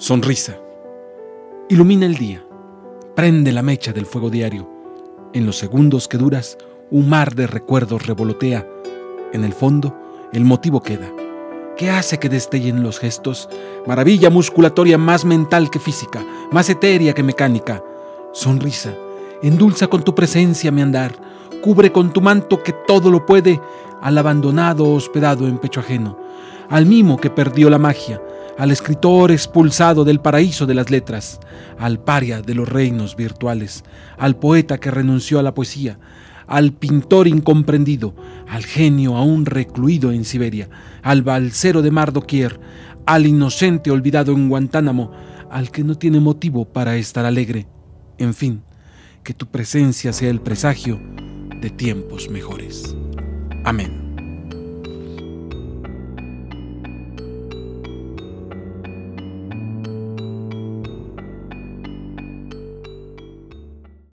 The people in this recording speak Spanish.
Sonrisa. Ilumina el día. Prende la mecha del fuego diario. En los segundos que duras, un mar de recuerdos revolotea. En el fondo, el motivo queda. ¿Qué hace que destellen los gestos? Maravilla musculatoria más mental que física, más etérea que mecánica. Sonrisa. Endulza con tu presencia mi andar. Cubre con tu manto que todo lo puede al abandonado hospedado en pecho ajeno, al mimo que perdió la magia, al escritor expulsado del paraíso de las letras, al paria de los reinos virtuales, al poeta que renunció a la poesía, al pintor incomprendido, al genio aún recluido en Siberia, al balsero de mar doquier, al inocente olvidado en Guantánamo, al que no tiene motivo para estar alegre. En fin, que tu presencia sea el presagio de tiempos mejores. Amén.